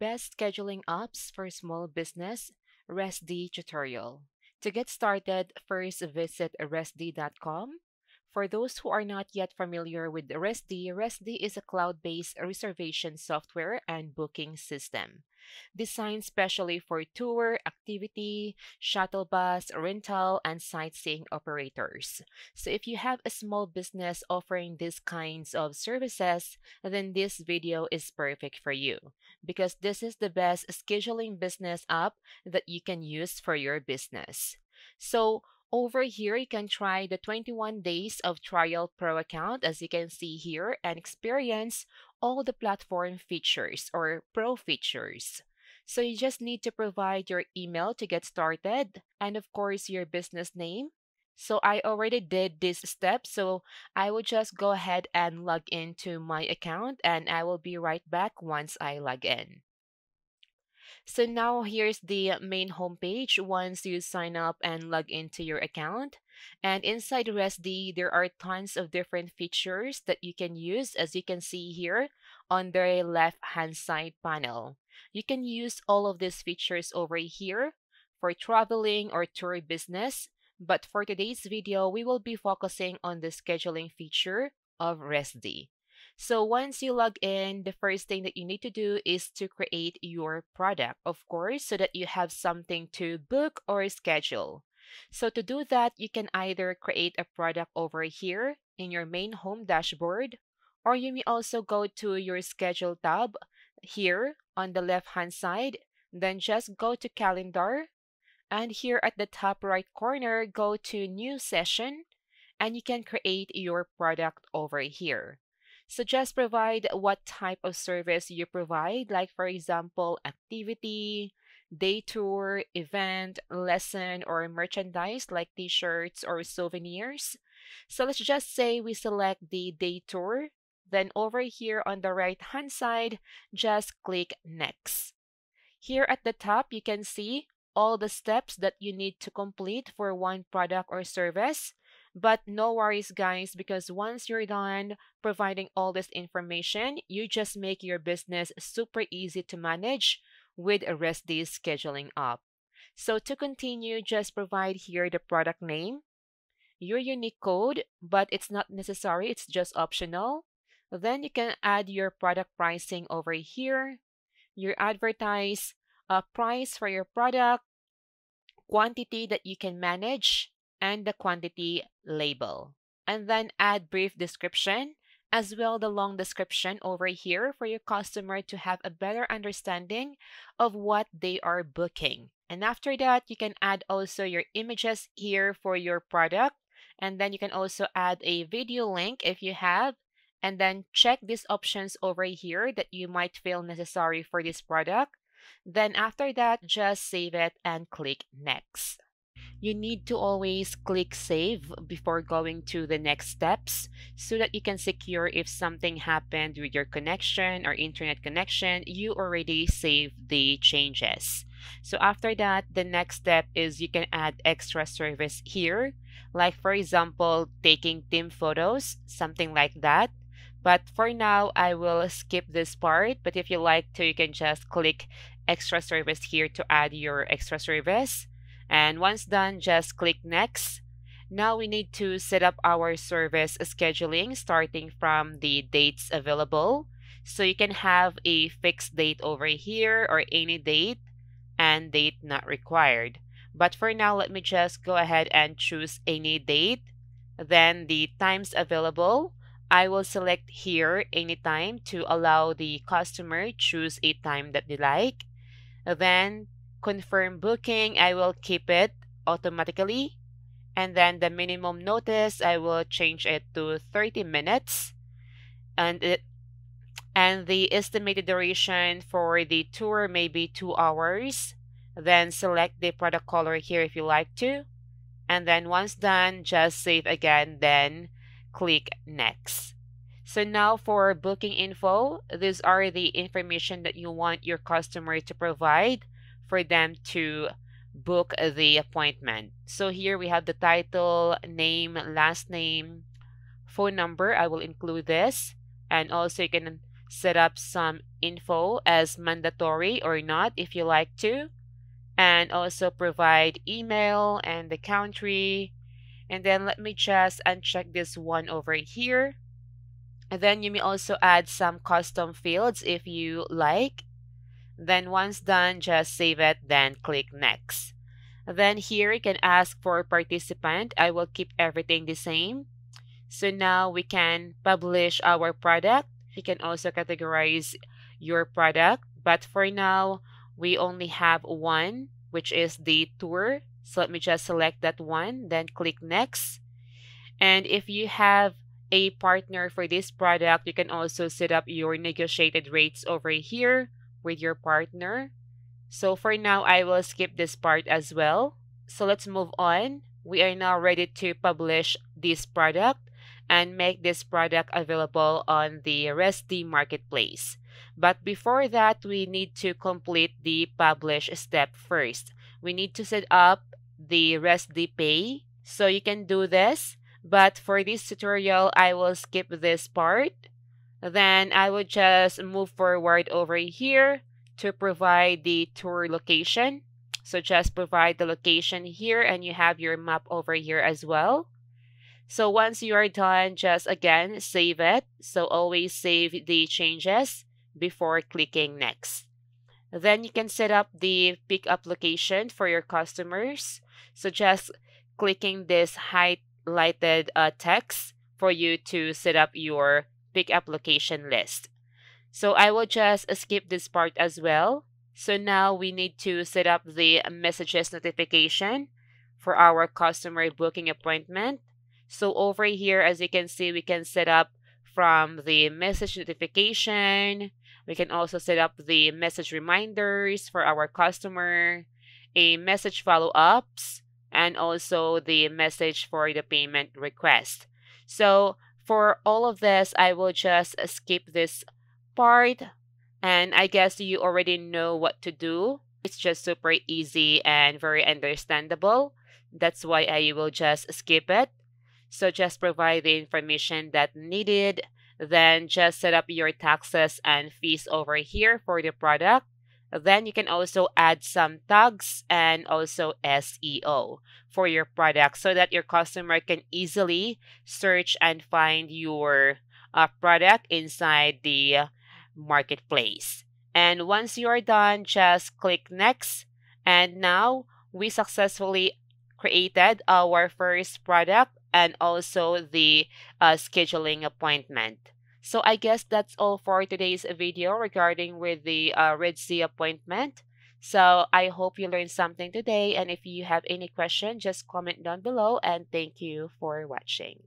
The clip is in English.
Best Scheduling Apps for Small Business Rezdy Tutorial. To get started, first visit rezdy.com. For those who are not yet familiar with Rezdy, Rezdy is a cloud-based reservation software and booking system designed specially for tour, activity, shuttle bus, rental, and sightseeing operators. So if you have a small business offering these kinds of services, then this video is perfect for you because this is the best scheduling business app that you can use for your business. So over here, you can try the 21 days of trial pro account, as you can see here, and experience all the platform features or pro features. So you just need to provide your email to get started and of course your business name. So I already did this step, so I will just go ahead and log into my account, and I will be right back once I log in. So now here's the main homepage once you sign up and log into your account. And inside Rezdy, there are tons of different features that you can use, as you can see here on the left-hand side panel. You can use all of these features over here for traveling or tour business. But for today's video, we will be focusing on the scheduling feature of Rezdy. So once you log in, the first thing that you need to do is to create your product, of course, so that you have something to book or schedule. So to do that, you can either create a product over here in your main home dashboard, or you may also go to your schedule tab here on the left-hand side. Then just go to calendar, and here at the top right corner, go to new session, and you can create your product over here. So just provide what type of service you provide, like for example, activity, day tour, event, lesson, or merchandise like t-shirts or souvenirs. So let's just say we select the day tour. Then over here on the right-hand side, just click next. Here at the top, you can see all the steps that you need to complete for one product or service. But no worries, guys, because once you're done providing all this information, you just make your business super easy to manage with Rezdy's scheduling app. So to continue, just provide here the product name, your unique code, but it's not necessary, it's just optional. Then you can add your product pricing over here, your advertise, a price for your product, quantity that you can manage, and the quantity label, and then add brief description as well, the long description over here for your customer to have a better understanding of what they are booking. And after that, you can add also your images here for your product, and then you can also add a video link if you have, and then check these options over here that you might feel necessary for this product. Then after that, just save it and click next. You need to always click save before going to the next steps so that you can secure if something happened with your connection or internet connection, you already saved the changes. So after that, the next step is you can add extra service here, like for example, taking team photos, something like that. But for now, I will skip this part, but if you like to, you can just click extra service here to add your extra service. And once done, just click next. Now we need to set up our service scheduling starting from the dates available. So you can have a fixed date over here or any date and date not required. But for now, let me just go ahead and choose any date. Then the times available, I will select here any time to allow the customer choose a time that they like. Then confirm booking, I will keep it automatically. And then the minimum notice, I will change it to 30 minutes. And the estimated duration for the tour may be 2 hours. Then select the product color here if you like to. And then once done, just save again, then click next. So now for booking info, these are the information that you want your customer to provide for them to book the appointment. So here we have the title, name, last name, phone number. I will include this, and also you can set up some info as mandatory or not if you like to, and also provide email and the country. And then let me just uncheck this one over here. And then you may also add some custom fields if you like. Then once done, just save it, then click next. Then here you can ask for a participant. I will keep everything the same. So now we can publish our product. You can also categorize your product. But for now, we only have one, which is the tour. So let me just select that one, then click next. And if you have a partner for this product, you can also set up your negotiated rates over here with your partner. So for now, I will skip this part as well. So let's move on. We are now ready to publish this product and make this product available on the Rezdy marketplace. But before that, we need to complete the publish step first. We need to set up the Rezdy Pay. So you can do this, but for this tutorial, I will skip this part. Then I will just move forward over here to provide the tour location. So just provide the location here, and you have your map over here as well. So once you are done, just again save it. So always save the changes before clicking next. Then you can set up the pickup location for your customers. So just clicking this highlighted text for you to set up your pickup location list. So I will just skip this part as well. So now we need to set up the messages notification for our customer booking appointment. So over here, as you can see, we can set up from the message notification. We can also set up the message reminders for our customer, a message follow-ups, and also the message for the payment request. So for all of this, I will just skip this part, and I guess you already know what to do. It's just super easy and very understandable. That's why I will just skip it. So just provide the information that needed. Then just set up your taxes and fees over here for the product. Then you can also add some tags and also SEO for your product so that your customer can easily search and find your product inside the marketplace. And once you are done, just click next. And now we successfully created our first product and also the scheduling appointment. So I guess that's all for today's video regarding with the Rezdy appointment. So I hope you learned something today, and if you have any question, just comment down below, and thank you for watching.